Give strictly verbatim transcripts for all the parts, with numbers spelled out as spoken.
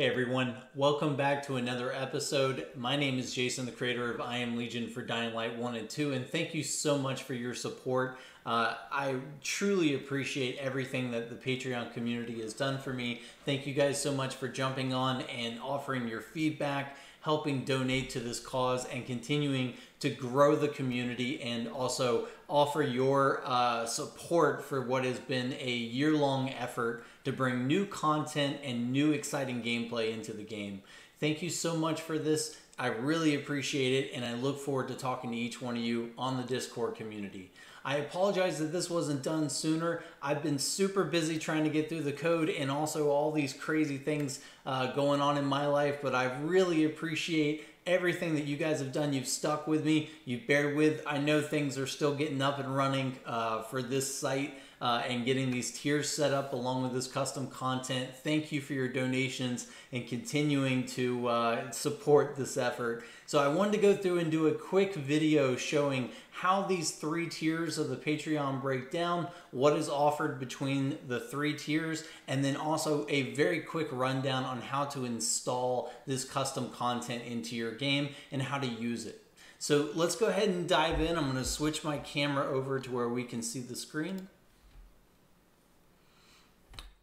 Hey everyone, welcome back to another episode. My name is Jason, the creator of I Am Legion for Dying Light one and two, and thank you so much for your support. Uh, I truly appreciate everything that the Patreon community has done for me. Thank you guys so much for jumping on and offering your feedback, helping donate to this cause, and continuing to grow the community and also offer your uh, support for what has been a year-long effort to bring new content and new exciting gameplay into the game. Thank you so much for this. I really appreciate it, and I look forward to talking to each one of you on the Discord community. I apologize that this wasn't done sooner. I've been super busy trying to get through the code and also all these crazy things uh, going on in my life, but I really appreciate everything that you guys have done. You've stuck with me. You bear with. I know things are still getting up and running uh, for this site uh, and getting these tiers set up along with this custom content. Thank you for your donations and continuing to uh, support this effort. So I wanted to go through and do a quick video showing how these three tiers of the Patreon break down, what is offered between the three tiers, and then also a very quick rundown on how to install this custom content into your game and how to use it. So let's go ahead and dive in. I'm going to switch my camera over to where we can see the screen.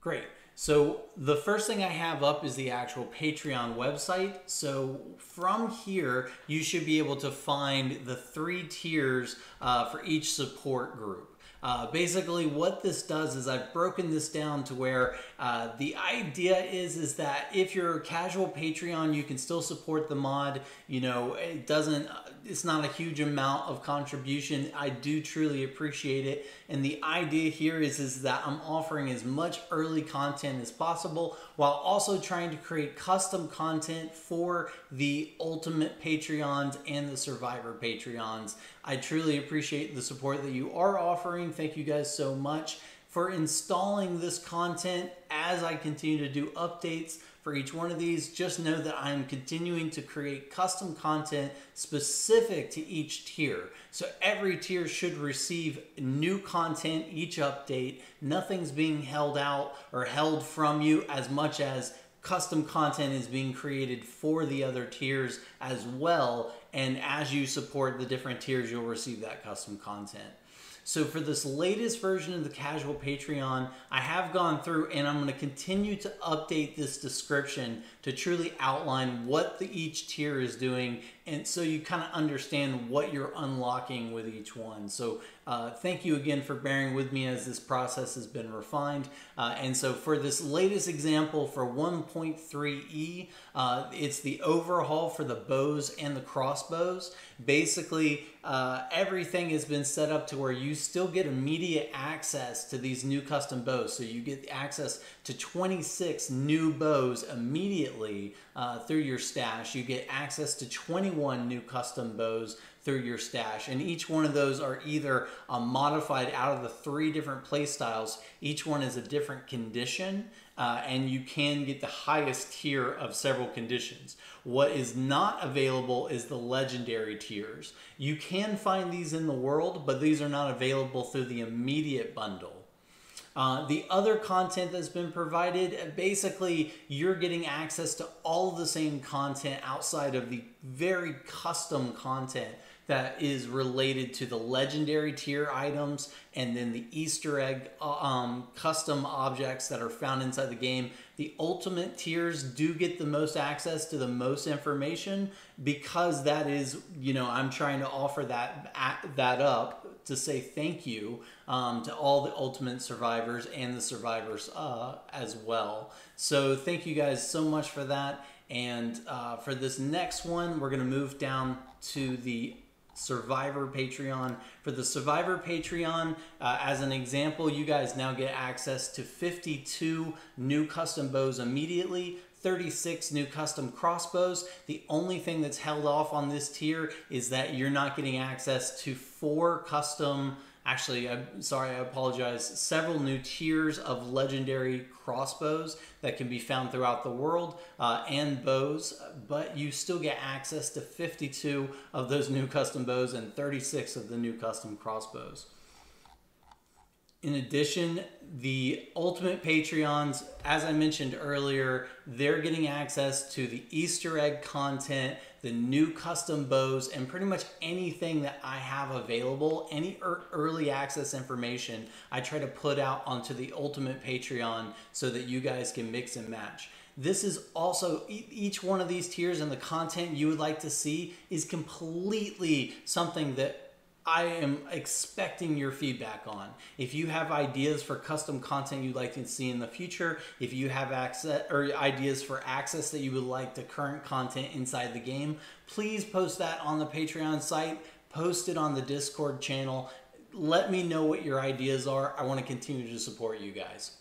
Great. So the first thing I have up is the actual Patreon website. So from here, you should be able to find the three tiers uh, for each support group. Uh, basically, what this does is I've broken this down to where uh, the idea is is that if you're a casual Patreon, you can still support the mod. You know, it doesn't, it's not a huge amount of contribution. I do truly appreciate it. And the idea here is is that I'm offering as much early content as possible while also trying to create custom content for the Ultimate Patreons and the Survivor Patreons. I truly appreciate the support that you are offering. Thank you guys so much for installing this content. As I continue to do updates for each one of these, just know that I'm continuing to create custom content specific to each tier. So every tier should receive new content each update. Nothing's being held out or held from you as much as custom content is being created for the other tiers as well. And as you support the different tiers, you'll receive that custom content. So for this latest version of the Casual Patreon, I have gone through and I'm going to continue to update this description to truly outline what the, each tier is doing, and so you kind of understand what you're unlocking with each one. So uh, thank you again for bearing with me as this process has been refined. Uh, and so for this latest example for one point three E, uh, it's the overhaul for the bows and the crossbows. Basically, uh, everything has been set up to where you still get immediate access to these new custom bows. So you get access to twenty-six new bows immediately uh, through your stash. You get access to twenty-one new custom bows through your stash, and each one of those are either uh, modified out of the three different play styles. Each one is a different condition, uh, and you can get the highest tier of several conditions. What is not available is the legendary tiers. You can find these in the world, but these are not available through the immediate bundle. Uh, the other content that's been provided, basically you're getting access to all of the same content outside of the very custom content that is related to the legendary tier items and then the Easter egg um, custom objects that are found inside the game. The ultimate tiers do get the most access to the most information because that is, you know, I'm trying to offer that, that up to say thank you um, to all the Ultimate Survivors and the Survivors uh, as well. So thank you guys so much for that. And uh, for this next one, we're gonna move down to the Survivor Patreon. For the Survivor Patreon, uh, as an example, you guys now get access to fifty-two new custom bows immediately, thirty-six new custom crossbows. The only thing that's held off on this tier is that you're not getting access to four custom, actually, I'm sorry, I apologize, several new tiers of legendary crossbows that can be found throughout the world uh, and bows, but you still get access to fifty-two of those new custom bows and thirty-six of the new custom crossbows. In addition, the Ultimate Patreons, as I mentioned earlier, they're getting access to the Easter egg content, the new custom bows, and pretty much anything that I have available, any er early access information I try to put out onto the Ultimate Patreon so that you guys can mix and match. This is also, each one of these tiers and the content you would like to see is completely something that I am expecting your feedback on. If you have ideas for custom content you'd like to see in the future, if you have access or ideas for access that you would like to current content inside the game, please post that on the Patreon site, post it on the Discord channel. Let me know what your ideas are. I want to continue to support you guys.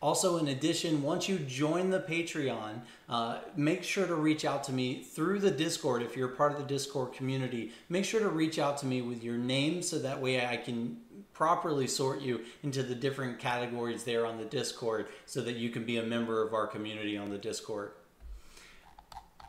Also, in addition, once you join the Patreon, uh, make sure to reach out to me through the Discord. If you're part of the Discord community, make sure to reach out to me with your name so that way I can properly sort you into the different categories there on the Discord so that you can be a member of our community on the Discord.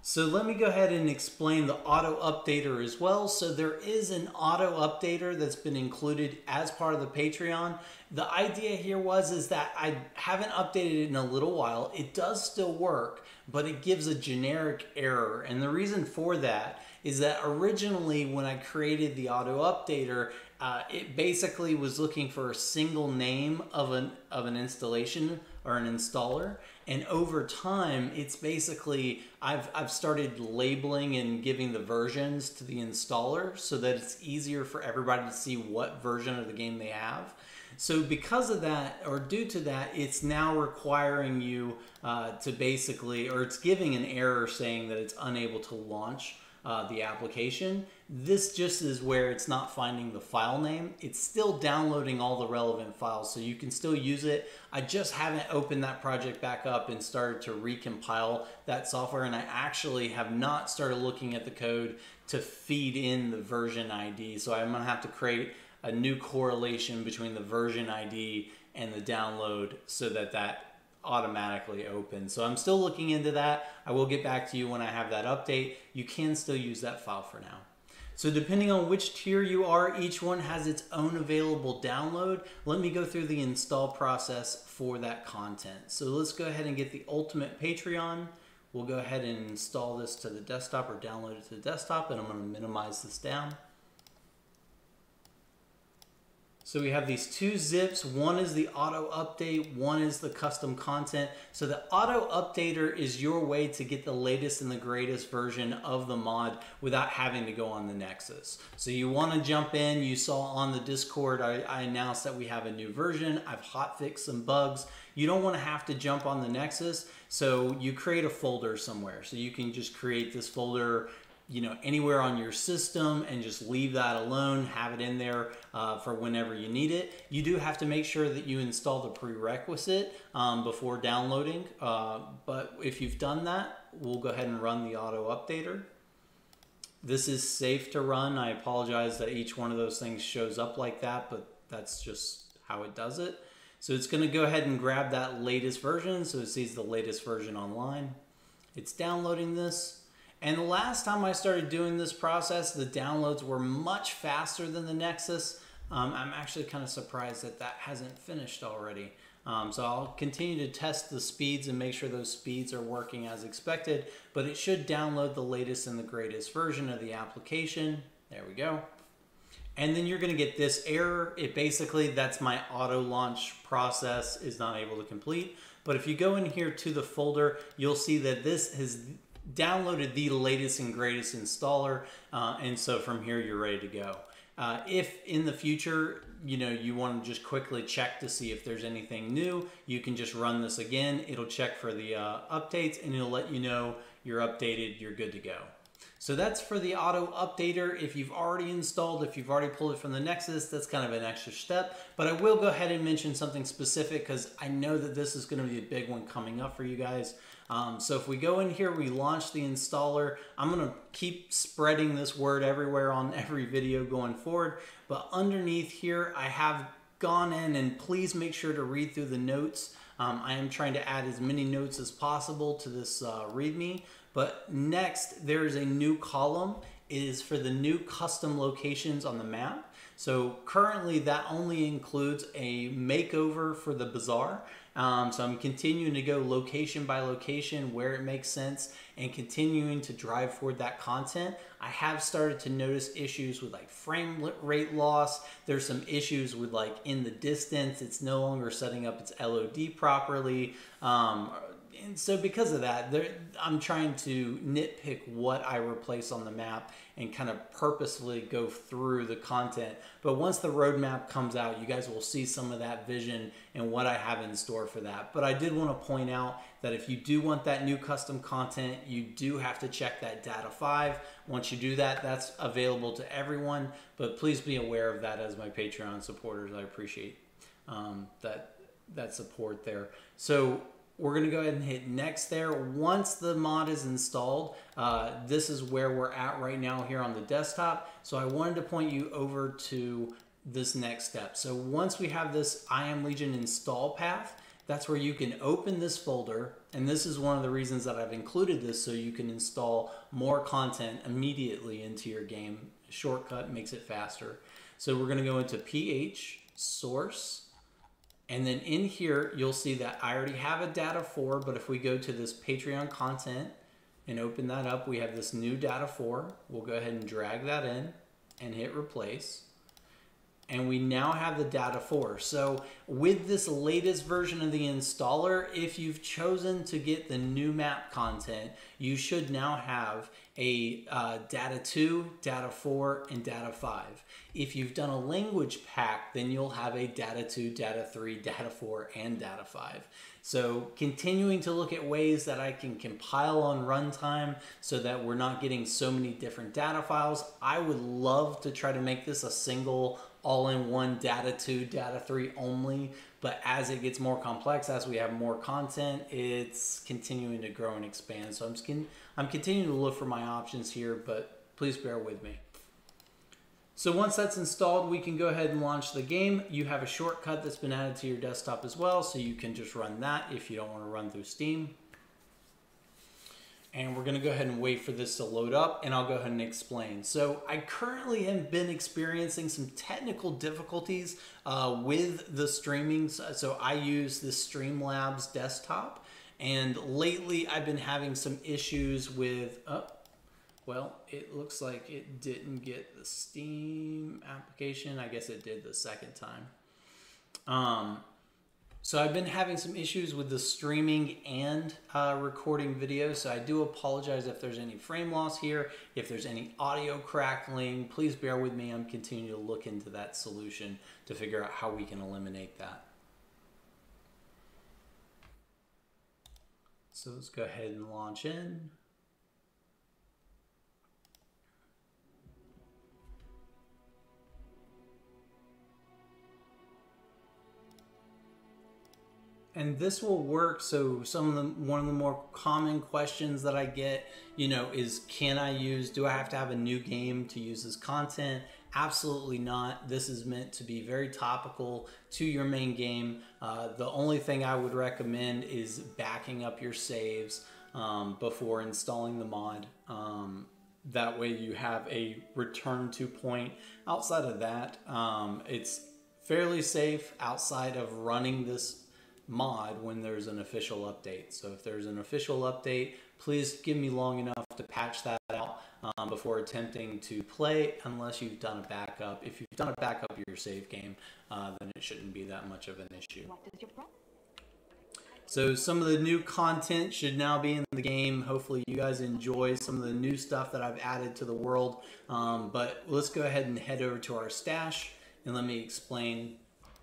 So let me go ahead and explain the auto updater as well. So there is an auto updater that's been included as part of the Patreon. The idea here was is that I haven't updated it in a little while. It does still work, but it gives a generic error. And the reason for that is that originally when I created the auto updater, uh, it basically was looking for a single name of an, of an installation or an installer. And over time, it's basically, I've, I've started labeling and giving the versions to the installer so that it's easier for everybody to see what version of the game they have. So because of that, or due to that, it's now requiring you uh, to basically, or it's giving an error saying that it's unable to launch uh, the application. This just is where it's not finding the file name. It's still downloading all the relevant files, so you can still use it. I just haven't opened that project back up and started to recompile that software, and I actually have not started looking at the code to feed in the version I D. So I'm gonna have to create a new correlation between the version I D and the download so that that automatically open. So I'm still looking into that. I will get back to you when I have that update. You can still use that file for now. So depending on which tier you are, each one has its own available download. Let me go through the install process for that content. So let's go ahead and get the Ultimate Patreon. We'll go ahead and install this to the desktop or download it to the desktop, and I'm going to minimize this down. So we have these two zips. One is the auto update, one is the custom content. So the auto updater is your way to get the latest and the greatest version of the mod without having to go on the Nexus. So you want to jump in. You saw on the Discord, I, I announced that we have a new version. I've hotfixed some bugs. You don't want to have to jump on the Nexus. So you create a folder somewhere. So you can just create this folder, you know, anywhere on your system and just leave that alone, have it in there uh, for whenever you need it. You do have to make sure that you install the prerequisite um, before downloading, uh, but if you've done that, we'll go ahead and run the auto updater. This is safe to run. I apologize that each one of those things shows up like that, but that's just how it does it. So it's going to go ahead and grab that latest version, so it sees the latest version online. It's downloading this. And the last time I started doing this process, the downloads were much faster than the Nexus. Um, I'm actually kind of surprised that that hasn't finished already. Um, so I'll continue to test the speeds and make sure those speeds are working as expected, but it should download the latest and the greatest version of the application. There we go. And then you're gonna get this error. It basically, that's my auto launch process is not able to complete. But if you go in here to the folder, you'll see that this has downloaded the latest and greatest installer, uh, and so from here you're ready to go. Uh, if in the future, you know, you want to just quickly check to see if there's anything new, you can just run this again. It'll check for the uh, updates and it'll let you know you're updated, you're good to go. So that's for the auto updater. If you've already installed, if you've already pulled it from the Nexus, that's kind of an extra step. But I will go ahead and mention something specific because I know that this is going to be a big one coming up for you guys. Um, so if we go in here, we launch the installer. I'm going to keep spreading this word everywhere on every video going forward. But underneath here, I have gone in, and please make sure to read through the notes. Um, I am trying to add as many notes as possible to this uh, README. But next, there's a new column. It is for the new custom locations on the map. So currently that only includes a makeover for the bazaar. Um, so I'm continuing to go location by location where it makes sense and continuing to drive forward that content. I have started to notice issues with like frame rate loss. There's some issues with like in the distance, it's no longer setting up its L O D properly. Um, and so because of that, there, I'm trying to nitpick what I replace on the map and kind of purposefully go through the content. But once the roadmap comes out, you guys will see some of that vision and what I have in store for that. But I did want to point out that if you do want that new custom content, you do have to check that data five. Once you do that, that's available to everyone. But please be aware of that as my Patreon supporters. I appreciate um, that, that support there. So we're going to go ahead and hit next there. Once the mod is installed, uh, this is where we're at right now here on the desktop. So I wanted to point you over to this next step. So once we have this I Am Legion install path, that's where you can open this folder. And this is one of the reasons that I've included this, so you can install more content immediately into your game. Shortcut makes it faster. So we're going to go into P H, source. And then in here, you'll see that I already have a data four, but if we go to this Patreon content and open that up, we have this new data four. We'll go ahead and drag that in and hit replace. And we now have the data four. So with this latest version of the installer, if you've chosen to get the new map content, you should now have a uh, data two, data four, and data five. If you've done a language pack, then you'll have a data two, data three, data four, and data five. So continuing to look at ways that I can compile on runtime so that we're not getting so many different data files. I would love to try to make this a single all-in-one data two, data three only, but as it gets more complex, as we have more content, it's continuing to grow and expand. So I'm, just con I'm continuing to look for my options here, but please bear with me. So once that's installed, we can go ahead and launch the game. You have a shortcut that's been added to your desktop as well, so you can just run that if you don't want to run through Steam. And we're going to go ahead and wait for this to load up, and I'll go ahead and explain. So I currently have been experiencing some technical difficulties uh, with the streaming. So I use the Streamlabs desktop, and lately I've been having some issues with... Oh, well, it looks like it didn't get the Steam application. I guess it did the second time. Um, so I've been having some issues with the streaming and uh, recording video. So I do apologize if there's any frame loss here. If there's any audio crackling, please bear with me. I'm continuing to look into that solution to figure out how we can eliminate that. So let's go ahead and launch in. And this will work. So some of the, one of the more common questions that I get, you know, is can I use, do I have to have a new game to use this content? Absolutely not. This is meant to be very topical to your main game. Uh, the only thing I would recommend is backing up your saves um, before installing the mod. Um, that way you have a return to point. Outside of that, um, it's fairly safe outside of running this mod when there's an official update. So if there's an official update, please give me long enough to patch that out um, before attempting to play, unless you've done a backup. If you've done a backup of your save game, uh, then it shouldn't be that much of an issue. So some of the new content should now be in the game. Hopefully you guys enjoy some of the new stuff that I've added to the world. Um, but let's go ahead and head over to our stash and let me explain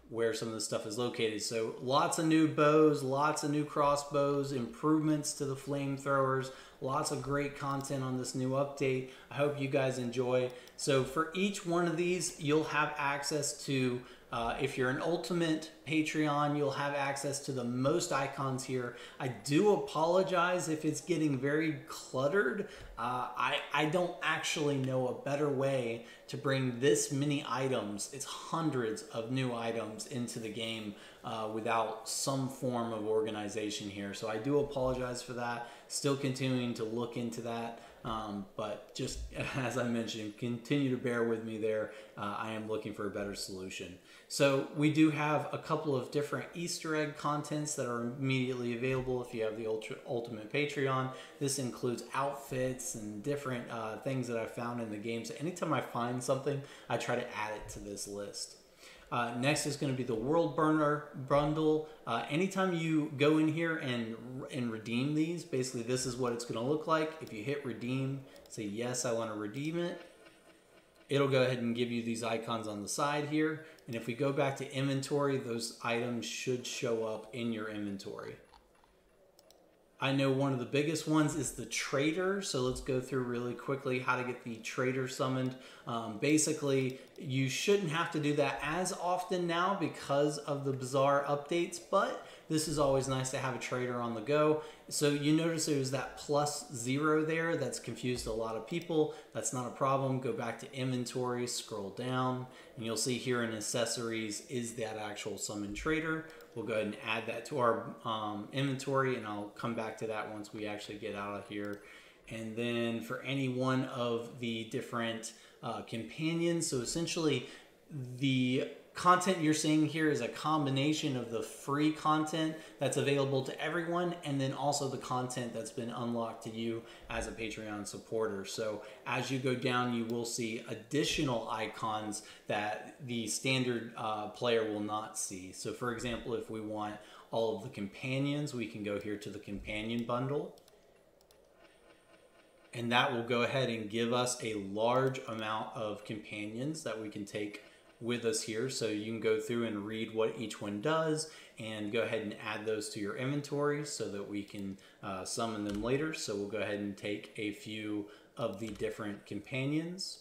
where some of the stuff is located. So lots of new bows, lots of new crossbows, improvements to the flamethrowers, lots of great content on this new update. I hope you guys enjoy. So for each one of these, you'll have access to, uh, if you're an Ultimate Patreon, you'll have access to the most icons here. I do apologize if it's getting very cluttered. Uh, I, I don't actually know a better way to bring this many items, it's hundreds of new items into the game uh, without some form of organization here. So I do apologize for that. Still continuing to look into that. Um, but just as I mentioned, continue to bear with me there. Uh, I am looking for a better solution. So we do have a couple of different Easter egg contents that are immediately available if you have the Ultra, Ultimate Patreon. This includes outfits and different uh, things that I found in the game. So anytime I find something, I try to add it to this list. Uh, next is going to be the World Burner Bundle. Uh, anytime you go in here and, and redeem these, basically this is what it's going to look like. If you hit redeem, say yes, I want to redeem it. It'll go ahead and give you these icons on the side here. And if we go back to inventory, those items should show up in your inventory. I know one of the biggest ones is the trader. So let's go through really quickly how to get the trader summoned. Um, basically, you shouldn't have to do that as often now because of the bizarre updates, but this is always nice to have a trader on the go. So you notice there's that plus zero there. That's confused a lot of people. That's not a problem. Go back to inventory, scroll down, and you'll see here in accessories is that actual summon trader. We'll go ahead and add that to our um, inventory, and I'll come back to that once we actually get out of here. And then for any one of the different uh, companions, so essentially the content you're seeing here is a combination of the free content that's available to everyone and then also the content that's been unlocked to you as a Patreon supporter. So as you go down, you will see additional icons that the standard uh, player will not see. So for example, if we want all of the companions, we can go here to the companion bundle. And that will go ahead and give us a large amount of companions that we can take with us here, so you can go through and read what each one does and go ahead and add those to your inventory so that we can uh, summon them later. So we'll go ahead and take a few of the different companions.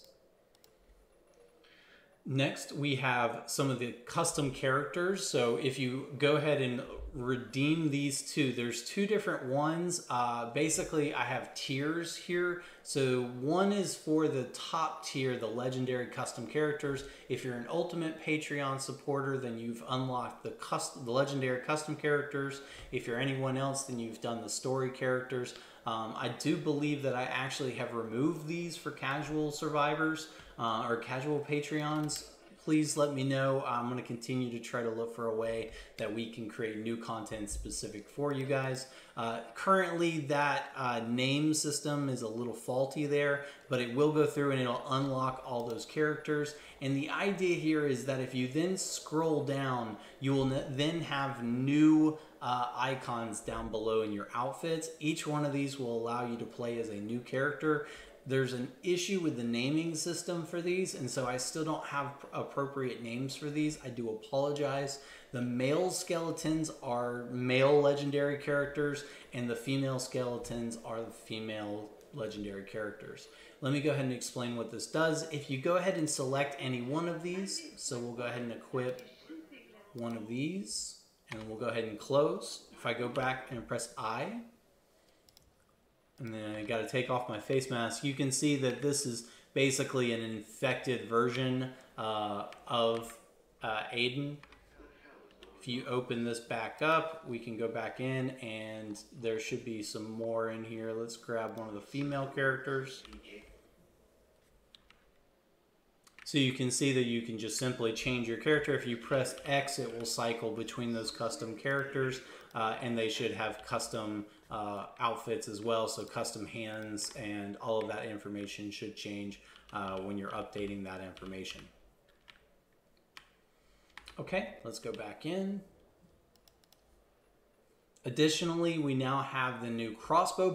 Next, we have some of the custom characters. So if you go ahead and redeem these two, there's two different ones. Uh, basically, I have tiers here. So one is for the top tier, the legendary custom characters. If you're an Ultimate Patreon supporter, then you've unlocked the, custom, the legendary custom characters. If you're anyone else, then you've done the story characters. Um, I do believe that I actually have removed these for casual survivors uh, or casual Patreons. Please let me know. I'm going to continue to try to look for a way that we can create new content specific for you guys. Uh, currently, that uh, name system is a little faulty there, but it will go through and it'll unlock all those characters. And the idea here is that if you then scroll down, you will then have new Uh, icons down below in your outfits. Each one of these will allow you to play as a new character. There's an issue with the naming system for these, and so I still don't have appropriate names for these. I do apologize. The male skeletons are male legendary characters, and the female skeletons are the female legendary characters. Let me go ahead and explain what this does. If you go ahead and select any one of these, so we'll go ahead and equip one of these. And we'll go ahead and close. If I go back and press I, and then I gotta take off my face mask, you can see that this is basically an infected version uh, of uh, Aiden. If you open this back up, we can go back in and there should be some more in here. Let's grab one of the female characters. So you can see that you can just simply change your character. If you press X, it will cycle between those custom characters, uh, and they should have custom uh, outfits as well. So custom hands and all of that information should change uh, when you're updating that information. Okay, let's go back in. Additionally, we now have the new crossbow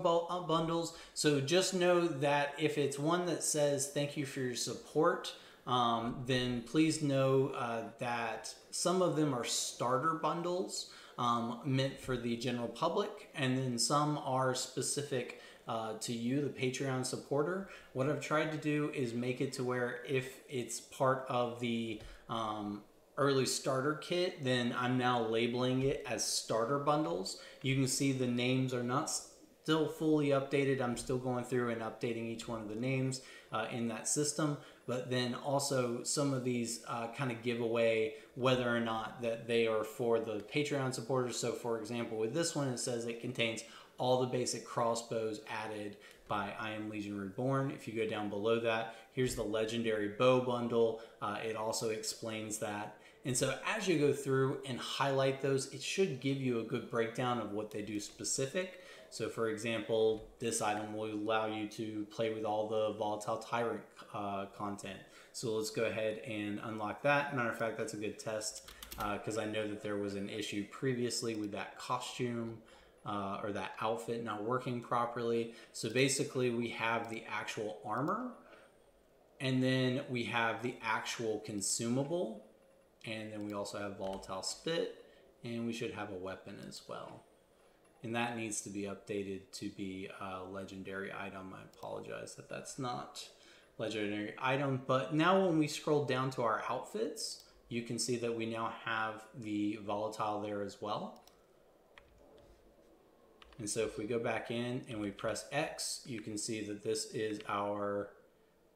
bundles. So just know that if it's one that says thank you for your support, Um, then please know uh, that some of them are starter bundles um, meant for the general public, and then some are specific uh, to you, the Patreon supporter. What I've tried to do is make it to where if it's part of the um, early starter kit, then I'm now labeling it as starter bundles. You can see the names are not still fully updated. I'm still going through and updating each one of the names uh, in that system. But then also some of these uh, kind of give away whether or not that they are for the Patreon supporters. So for example, with this one, it says it contains all the basic crossbows added by I Am Legion Reborn. If you go down below that, here's the legendary bow bundle. Uh, it also explains that. And so as you go through and highlight those, it should give you a good breakdown of what they do specific. So for example, this item will allow you to play with all the Volatile Tyrant uh, content. So let's go ahead and unlock that. Matter of fact, that's a good test because uh, I know that there was an issue previously with that costume uh, or that outfit not working properly. So basically we have the actual armor, and then we have the actual consumable, and then we also have Volatile Spit, and we should have a weapon as well. And that needs to be updated to be a legendary item. I apologize that that's not legendary item. But now when we scroll down to our outfits, you can see that we now have the volatile there as well. And so if we go back in and we press X, you can see that this is our,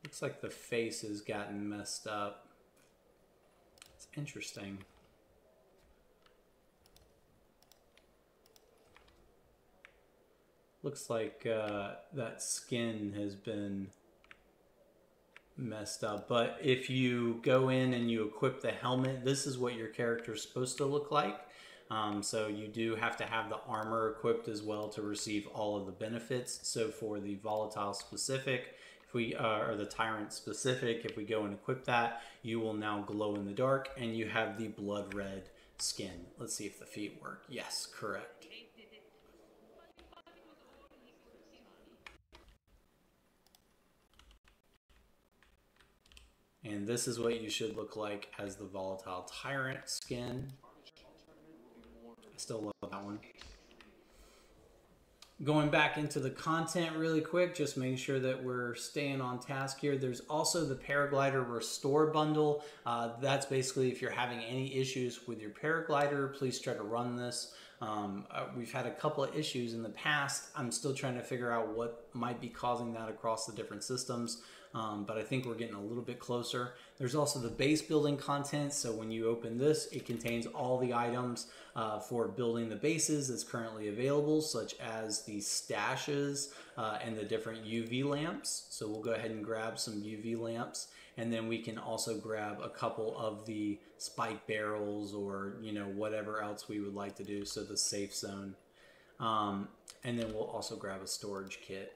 looks like the face has gotten messed up. Interesting. Looks like uh, that skin has been messed up. But if you go in and you equip the helmet, this is what your character is supposed to look like. Um, so you do have to have the armor equipped as well to receive all of the benefits. So for the volatile specific, if we uh, or the tyrant specific, if we go and equip that, you will now glow in the dark and you have the blood red skin. Let's see if the feet work. Yes, correct. And this is what you should look like as the volatile tyrant skin. I still love that one. Going back into the content really quick, just making sure that we're staying on task here. There's also the Paraglider Restore Bundle. Uh, that's basically if you're having any issues with your Paraglider, please try to run this. Um, uh, we've had a couple of issues in the past. I'm still trying to figure out what might be causing that across the different systems. Um, but I think we're getting a little bit closer. There's also the base building content. So when you open this, it contains all the items uh, for building the bases that's currently available, such as the stashes uh, and the different U V lamps. So we'll go ahead and grab some U V lamps, and then we can also grab a couple of the spike barrels or, you know, whatever else we would like to do. So the safe zone. Um, and then we'll also grab a storage kit.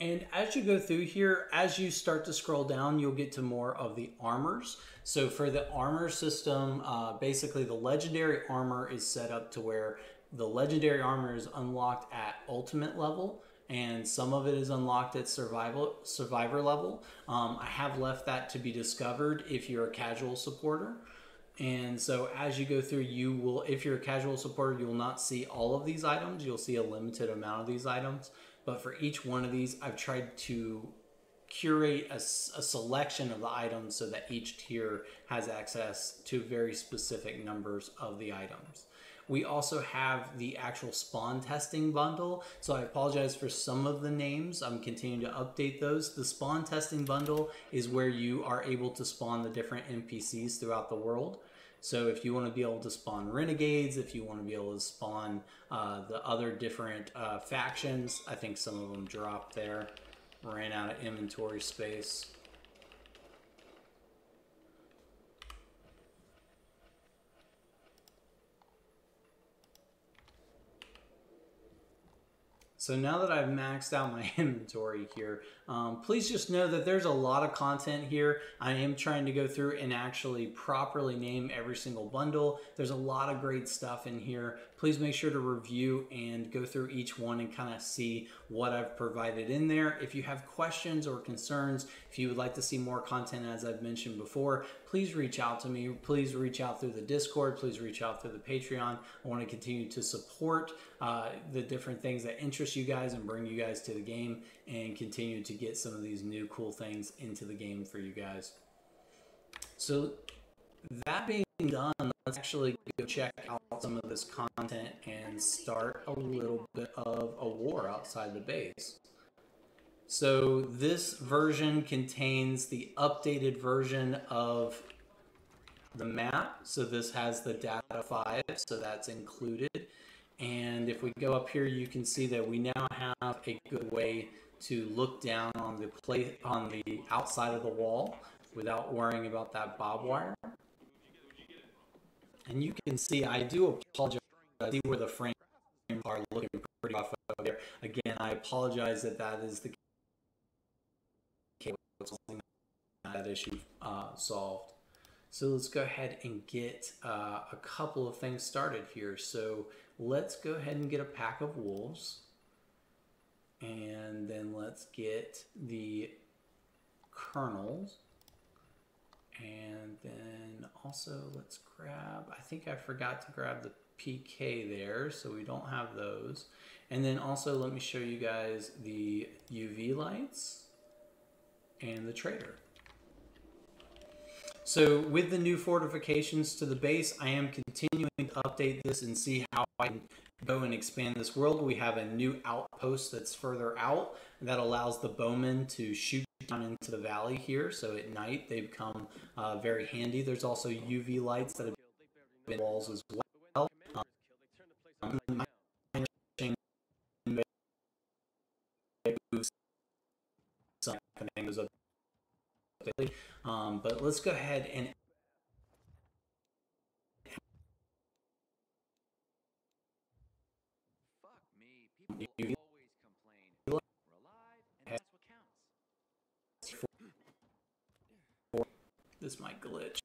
And as you go through here, as you start to scroll down, you'll get to more of the armors. So for the armor system, uh, basically the legendary armor is set up to where the legendary armor is unlocked at ultimate level, and some of it is unlocked at survival, survivor level. Um, I have left that to be discovered if you're a casual supporter. And so as you go through, you will, if you're a casual supporter, you'll not see all of these items. You'll see a limited amount of these items. But for each one of these, I've tried to curate a, a selection of the items so that each tier has access to very specific numbers of the items. We also have the actual spawn testing bundle. So I apologize for some of the names. I'm continuing to update those. The spawn testing bundle is where you are able to spawn the different N P Cs throughout the world. So if you want to be able to spawn renegades, if you want to be able to spawn uh, the other different uh, factions, I think some of them dropped there, ran out of inventory space. So now that I've maxed out my inventory here, um, please just know that there's a lot of content here. I am trying to go through and actually properly name every single bundle. There's a lot of great stuff in here. Please make sure to review and go through each one and kind of see what I've provided in there. If you have questions or concerns, if you would like to see more content, as I've mentioned before, please reach out to me. Please reach out through the Discord. Please reach out through the Patreon. I want to continue to support uh, the different things that interest you guys and bring you guys to the game and continue to get some of these new cool things into the game for you guys. So that being done, let's actually go check out some of this content and start a little bit of a war outside the base. So this version contains the updated version of the map. So this has the data five, so that's included. And if we go up here, you can see that we now have a good way to look down on the play, on the outside of the wall without worrying about that bob wire. And you can see, I do apologize, I see where the frames are looking pretty off of there. Again, I apologize that that is the case. That issue uh, solved. So let's go ahead and get uh, a couple of things started here. So let's go ahead and get a pack of wolves, and then let's get the kernels, and then also let's grab, I think I forgot to grab the P K there, so we don't have those. And then also let me show you guys the U V lights and the trader. So with the new fortifications to the base, I am continuing to update this and see how I can go and expand this world. We have a new outpost that's further out that allows the bowmen to shoot down into the valley here. So at night, they become uh, very handy. There's also U V lights that have been walls as well. Um, Um, but let's go ahead and fuck me, people always complain. Relied, and that's what counts. This might glitch.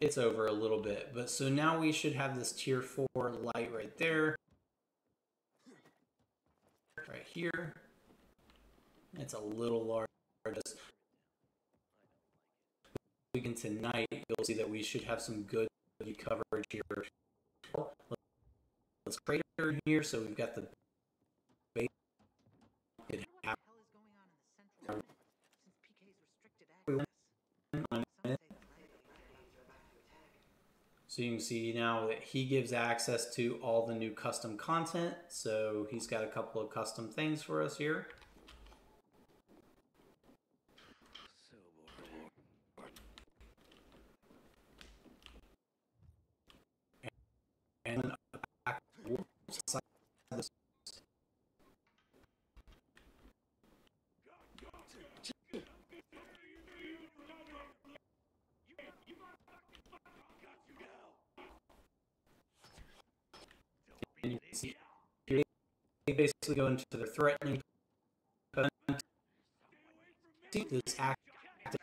It's over a little bit, but so now we should have this tier four light right there. Right here. It's a little large. Begin tonight, you'll see that we should have some good coverage here. Let's crater in here, so we've got the base. It happens. What the hell is going on in the central? So you can see now that he gives access to all the new custom content. So he's got a couple of custom things for us here. And you can see here they basically go into their threatening. See this act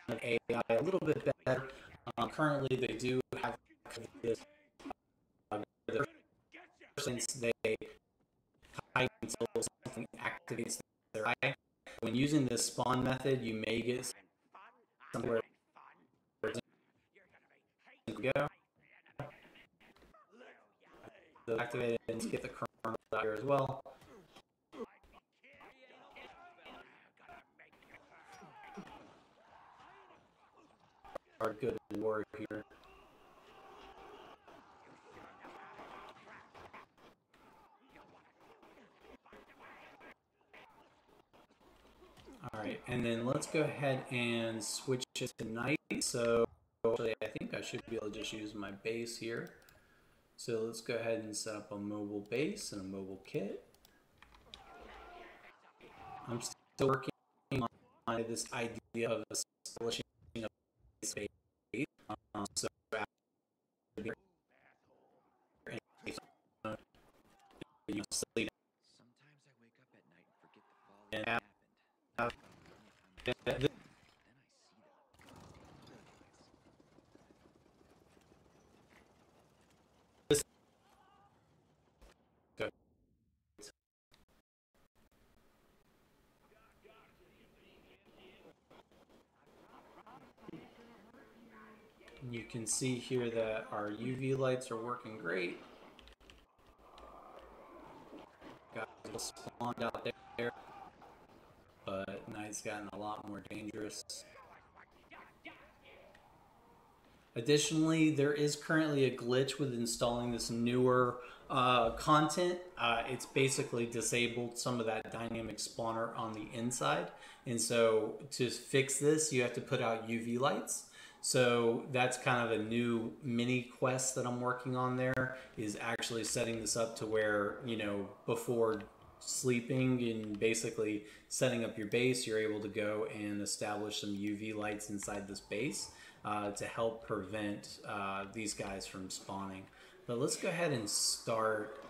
of A I a little bit better. Um, currently, they do have this. Since they hide until something activates their eye. When using this spawn method, you may get somewhere go. They'll activate it and get the kernel out here as well. Our good war here. All right, and then let's go ahead and switch it to night. So actually, I think I should be able to just use my base here. So let's go ahead and set up a mobile base and a mobile kit. I'm still working on this idea of establishing a base base. Um, so after you sleep. Sometimes I wake up at night and forget the fall. Uh, the, this okay. You can see here that our U V lights are working great. Got a little spawned out there. But night's gotten a lot more dangerous. Additionally, there is currently a glitch with installing this newer uh, content. Uh, it's basically disabled some of that dynamic spawner on the inside. And so to fix this, you have to put out U V lights. So that's kind of a new mini quest that I'm working on there, is actually setting this up to where, you know, before sleeping and basically setting up your base, you're able to go and establish some U V lights inside this base uh, to help prevent uh, these guys from spawning. But let's go ahead and start.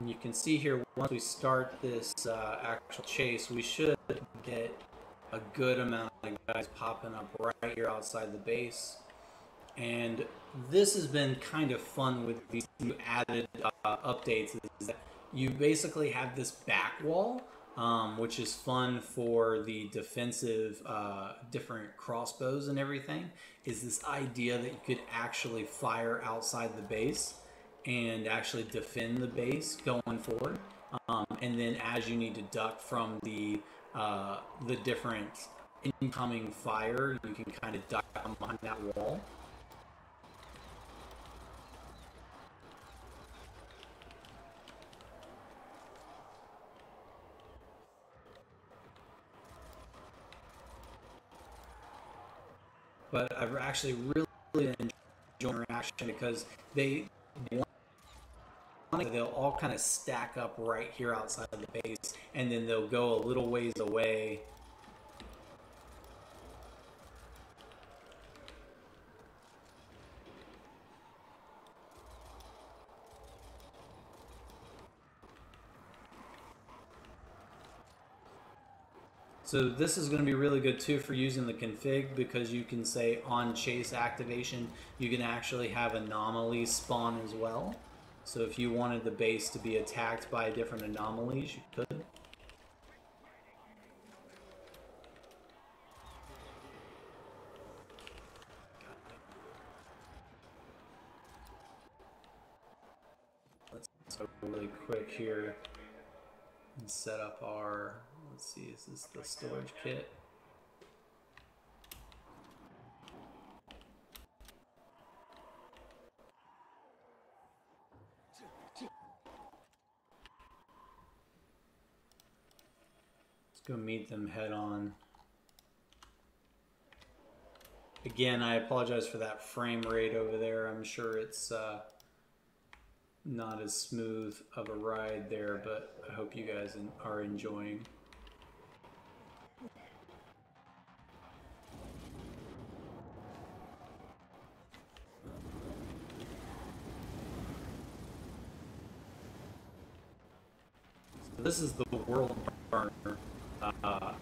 And you can see here, once we start this uh, actual chase, we should get a good amount of guys popping up right here outside the base. And this has been kind of fun with these new added uh, updates, is that you basically have this back wall, um, which is fun for the defensive uh, different crossbows and everything, is this idea that you could actually fire outside the base and actually defend the base going forward, um, and then as you need to duck from the uh, the different incoming fire, you can kind of duck behind that wall. But I've actually really enjoyed the interaction, because they they'll all kind of stack up right here outside of the base, and then they'll go a little ways away. So this is going to be really good too for using the config, because you can say on chase activation, you can actually have anomalies spawn as well. So if you wanted the base to be attacked by different anomalies, you could. Let's go really quick here and set up our, let's see, is this the storage kit? Go meet them head on. Again, I apologize for that frame rate over there. I'm sure it's uh, not as smooth of a ride there, but I hope you guys are enjoying. So this is the world burner. Uh,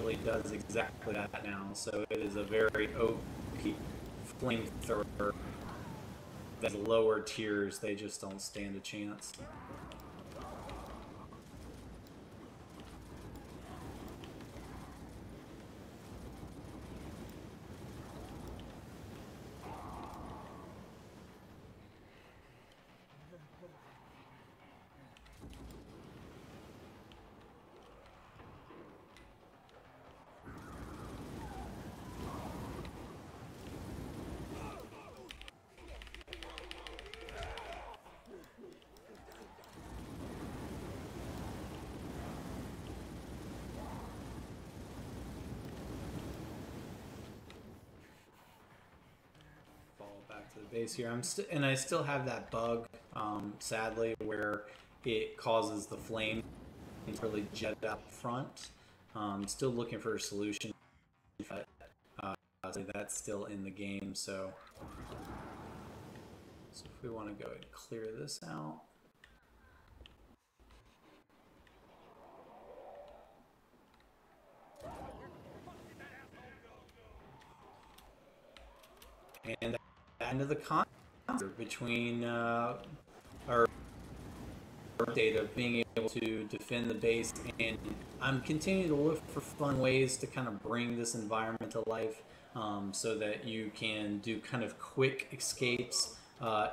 really does exactly that now, so it is a very O P flamethrower. That's lower tiers, they just don't stand a chance. To the base here, I'm st and I still have that bug, um, sadly, where it causes the flame to really jet up front. Um, still looking for a solution, but uh, so that's still in the game. So, so if we want to go ahead and clear this out. And end of the concert between uh, our data of being able to defend the base, and I'm continuing to look for fun ways to kind of bring this environment to life, um, so that you can do kind of quick escapes uh,